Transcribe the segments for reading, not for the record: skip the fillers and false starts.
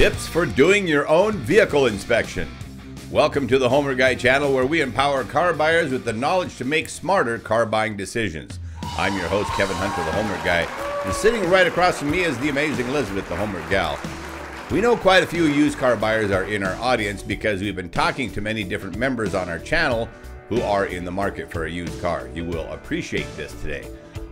Tips for doing your own vehicle inspection. Welcome to the Homework Guy channel, where we empower car buyers with the knowledge to make smarter car buying decisions. I'm your host, Kevin Hunter, the Homework Guy, and sitting right across from me is the amazing Elizabeth, the Homework Gal. We know quite a few used car buyers are in our audience because we've been talking to many different members on our channel who are in the market for a used car. You will appreciate this today.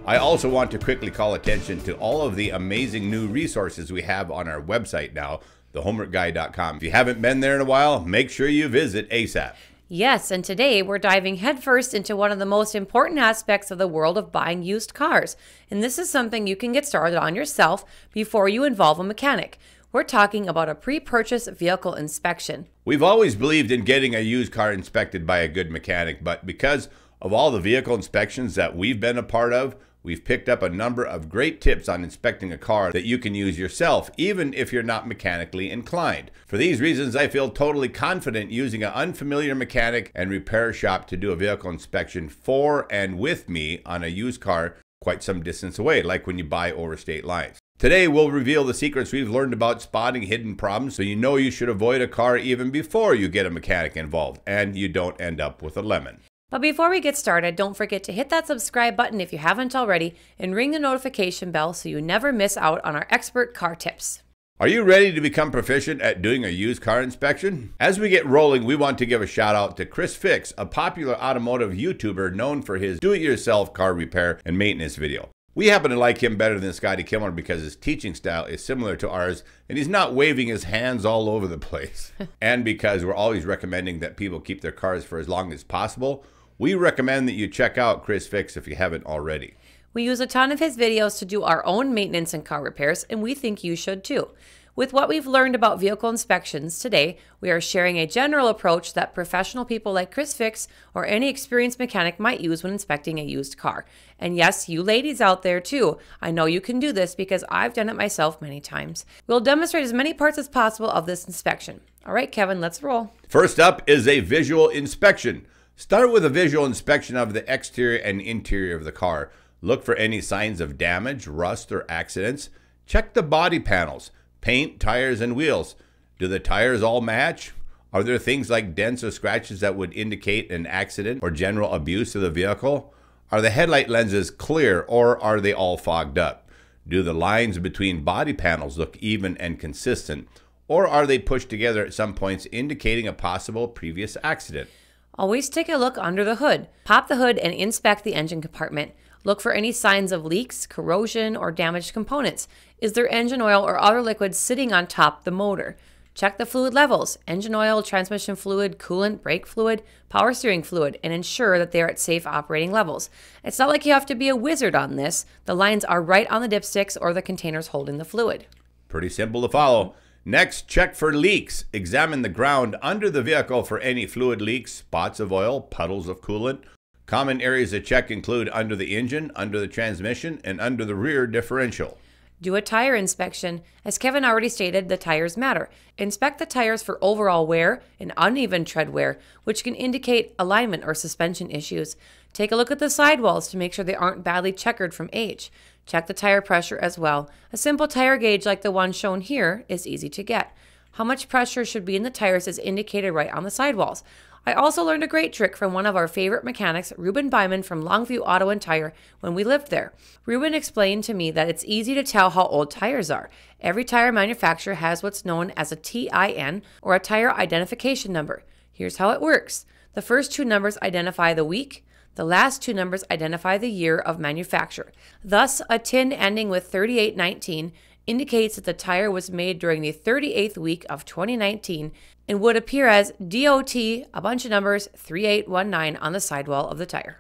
I also want to quickly call attention to all of the amazing new resources we have on our website now, thehomeworkguy.com. If you haven't been there in a while, make sure you visit ASAP. Yes, and today we're diving headfirst into one of the most important aspects of the world of buying used cars. And this is something you can get started on yourself before you involve a mechanic. We're talking about a pre-purchase vehicle inspection. We've always believed in getting a used car inspected by a good mechanic, but because of all the vehicle inspections that we've been a part of, we've picked up a number of great tips on inspecting a car that you can use yourself, even if you're not mechanically inclined. For these reasons, I feel totally confident using an unfamiliar mechanic and repair shop to do a vehicle inspection for and with me on a used car quite some distance away, like when you buy over state lines. Today, we'll reveal the secrets we've learned about spotting hidden problems so you know you should avoid a car even before you get a mechanic involved and you don't end up with a lemon. But before we get started, don't forget to hit that subscribe button if you haven't already and ring the notification bell so you never miss out on our expert car tips. Are you ready to become proficient at doing a used car inspection? As we get rolling, we want to give a shout out to Chris Fix, a popular automotive YouTuber known for his do-it-yourself car repair and maintenance video. We happen to like him better than Scotty Kilmer because his teaching style is similar to ours and he's not waving his hands all over the place. And because we're always recommending that people keep their cars for as long as possible, we recommend that you check out Chris Fix if you haven't already. We use a ton of his videos to do our own maintenance and car repairs, and we think you should too. With what we've learned about vehicle inspections today, we are sharing a general approach that professional people like Chris Fix or any experienced mechanic might use when inspecting a used car. And yes, you ladies out there too, I know you can do this because I've done it myself many times. We'll demonstrate as many parts as possible of this inspection. All right, Kevin, let's roll. First up is a visual inspection. Start with a visual inspection of the exterior and interior of the car. Look for any signs of damage, rust, or accidents. Check the body panels, paint, tires, and wheels. Do the tires all match? Are there things like dents or scratches that would indicate an accident or general abuse of the vehicle? Are the headlight lenses clear or are they all fogged up? Do the lines between body panels look even and consistent, or are they pushed together at some points indicating a possible previous accident? Always take a look under the hood. Pop the hood and inspect the engine compartment. Look for any signs of leaks, corrosion, or damaged components. Is there engine oil or other liquids sitting on top the motor? Check the fluid levels, engine oil, transmission fluid, coolant, brake fluid, power steering fluid, and ensure that they are at safe operating levels. It's not like you have to be a wizard on this. The lines are right on the dipsticks or the containers holding the fluid. Pretty simple to follow. Next, check for leaks. Examine the ground under the vehicle for any fluid leaks, spots of oil, puddles of coolant. Common areas to check include under the engine, under the transmission, and under the rear differential. Do a tire inspection. As Kevin already stated, the tires matter. Inspect the tires for overall wear and uneven tread wear, which can indicate alignment or suspension issues. Take a look at the sidewalls to make sure they aren't badly checkered from age. Check the tire pressure as well. A simple tire gauge like the one shown here is easy to get. How much pressure should be in the tires is indicated right on the sidewalls. I also learned a great trick from one of our favorite mechanics, Ruben Byman from Longview Auto and Tire, when we lived there. Ruben explained to me that it's easy to tell how old tires are. Every tire manufacturer has what's known as a TIN, or a tire identification number. Here's how it works. The first two numbers identify the week. The last two numbers identify the year of manufacture. Thus, a TIN ending with 3819 indicates that the tire was made during the 38th week of 2019 and would appear as DOT, a bunch of numbers, 3819 on the sidewall of the tire.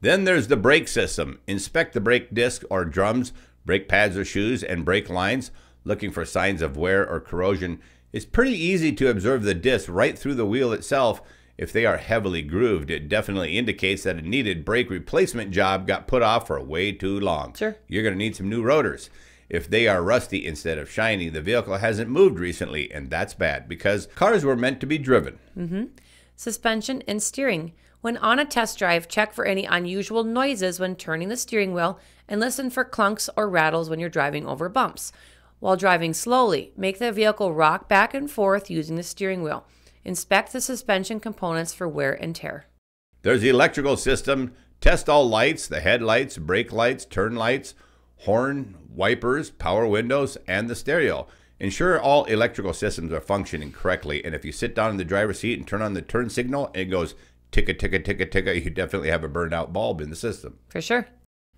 Then there's the brake system. Inspect the brake disc or drums, brake pads or shoes, and brake lines. Looking for signs of wear or corrosion. It's pretty easy to observe the disc right through the wheel itself. If they are heavily grooved, it definitely indicates that a needed brake replacement job got put off for way too long. Sure. You're going to need some new rotors. If they are rusty instead of shiny, the vehicle hasn't moved recently, and that's bad because cars were meant to be driven. Suspension and steering. When on a test drive, check for any unusual noises when turning the steering wheel and listen for clunks or rattles when you're driving over bumps. While driving slowly, make the vehicle rock back and forth using the steering wheel. Inspect the suspension components for wear and tear. There's the electrical system. Test all lights, the headlights, brake lights, turn lights, horn, wipers, power windows, and the stereo. Ensure all electrical systems are functioning correctly, and if you sit down in the driver's seat and turn on the turn signal, it goes ticka, ticka, ticka, ticka, you definitely have a burned out bulb in the system. For sure.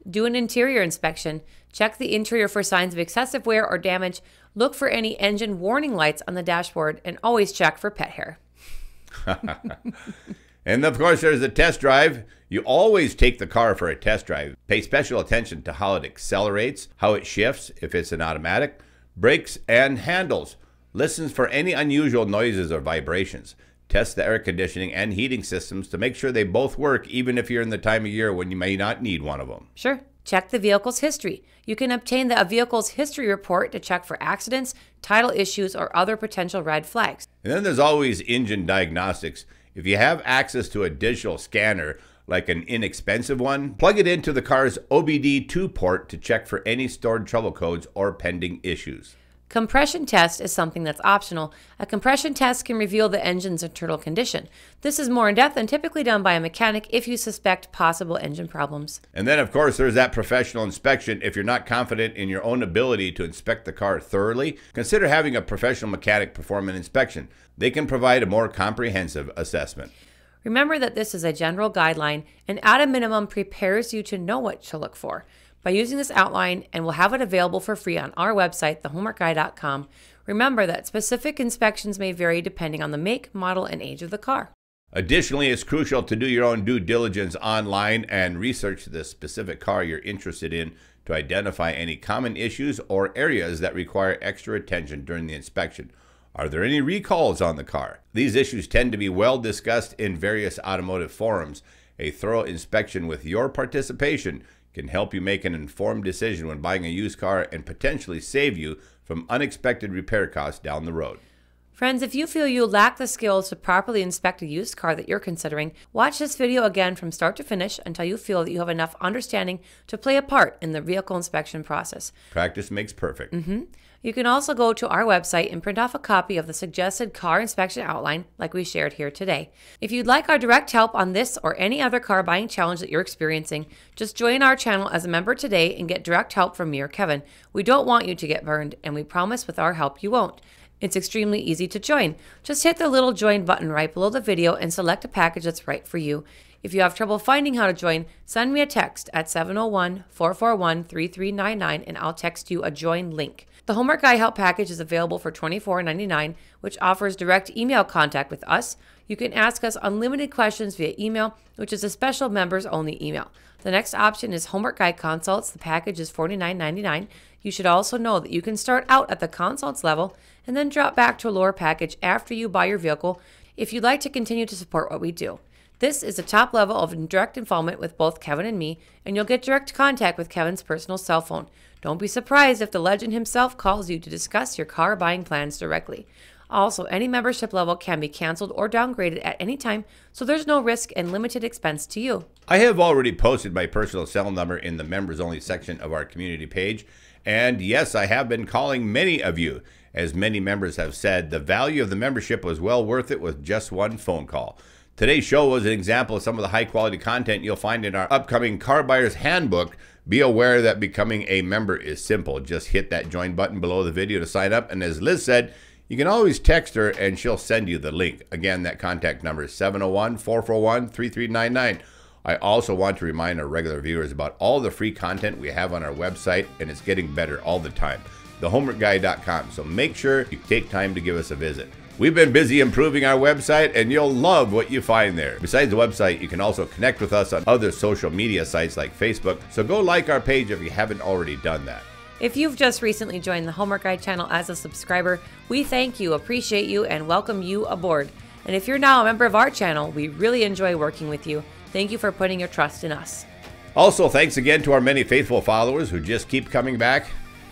Do an interior inspection. Check the interior for signs of excessive wear or damage. Look for any engine warning lights on the dashboard, and always check for pet hair. And of course, there's the test drive. You always take the car for a test drive. Pay special attention to how it accelerates, how it shifts, if it's an automatic, brakes and handles. Listen for any unusual noises or vibrations. Test the air conditioning and heating systems to make sure they both work, even if you're in the time of year when you may not need one of them. Sure. Check the vehicle's history. You can obtain a vehicle's history report to check for accidents, title issues, or other potential red flags. And then there's always engine diagnostics. If you have access to a digital scanner, like an inexpensive one, plug it into the car's OBD2 port to check for any stored trouble codes or pending issues. Compression test is something that's optional. A compression test can reveal the engine's internal condition. This is more in depth and typically done by a mechanic if you suspect possible engine problems. And then of course there's that professional inspection. If you're not confident in your own ability to inspect the car thoroughly, consider having a professional mechanic perform an inspection. They can provide a more comprehensive assessment. Remember that this is a general guideline and at a minimum prepares you to know what to look for. By using this outline, and we'll have it available for free on our website, thehomeworkguy.com, remember that specific inspections may vary depending on the make, model, and age of the car. Additionally, it's crucial to do your own due diligence online and research the specific car you're interested in to identify any common issues or areas that require extra attention during the inspection. Are there any recalls on the car? These issues tend to be well discussed in various automotive forums. A thorough inspection with your participation can help you make an informed decision when buying a used car and potentially save you from unexpected repair costs down the road. Friends, if you feel you lack the skills to properly inspect a used car that you're considering, watch this video again from start to finish until you feel that you have enough understanding to play a part in the vehicle inspection process. Practice makes perfect. You can also go to our website and print off a copy of the suggested car inspection outline like we shared here today. If you'd like our direct help on this or any other car buying challenge that you're experiencing, just join our channel as a member today and get direct help from me or Kevin. We don't want you to get burned, and we promise with our help you won't. It's extremely easy to join. Just hit the little join button right below the video and select a package that's right for you. If you have trouble finding how to join, send me a text at 701-441-3399 and I'll text you a join link. The Homework Guy Help Package is available for $24.99, which offers direct email contact with us. You can ask us unlimited questions via email, which is a special members-only email. The next option is Homework Guy Consults. The package is $49.99. You should also know that you can start out at the consults level and then drop back to a lower package after you buy your vehicle if you'd like to continue to support what we do. This is the top level of direct involvement with both Kevin and me, and you'll get direct contact with Kevin's personal cell phone. Don't be surprised if the legend himself calls you to discuss your car buying plans directly. Also, any membership level can be canceled or downgraded at any time, so there's no risk and limited expense to you. I have already posted my personal cell number in the members only section of our community page, and yes, I have been calling many of you. As many members have said, the value of the membership was well worth it with just one phone call. Today's show was an example of some of the high quality content you'll find in our upcoming Car Buyer's Handbook. Be aware that becoming a member is simple. Just hit that join button below the video to sign up. And as Liz said, you can always text her and she'll send you the link. Again, that contact number is 701-441-3399. I also want to remind our regular viewers about all the free content we have on our website, and it's getting better all the time. Thehomeworkguy.com. So make sure you take time to give us a visit. We've been busy improving our website, and you'll love what you find there. Besides the website, you can also connect with us on other social media sites like Facebook, so go like our page if you haven't already done that. If you've just recently joined the Homework Guy channel as a subscriber, we thank you, appreciate you, and welcome you aboard. And if you're now a member of our channel, we really enjoy working with you. Thank you for putting your trust in us. Also, thanks again to our many faithful followers who just keep coming back,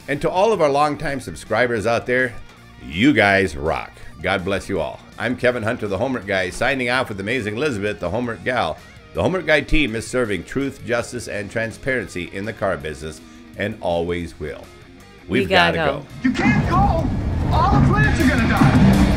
and to all of our longtime subscribers out there, you guys rock. God bless you all. I'm Kevin Hunter, the Homework Guy, signing off with amazing Elizabeth, the Homework Gal. The Homework Guy team is serving truth, justice, and transparency in the car business, and always will. We've got to go. You can't go. All the plants are going to die.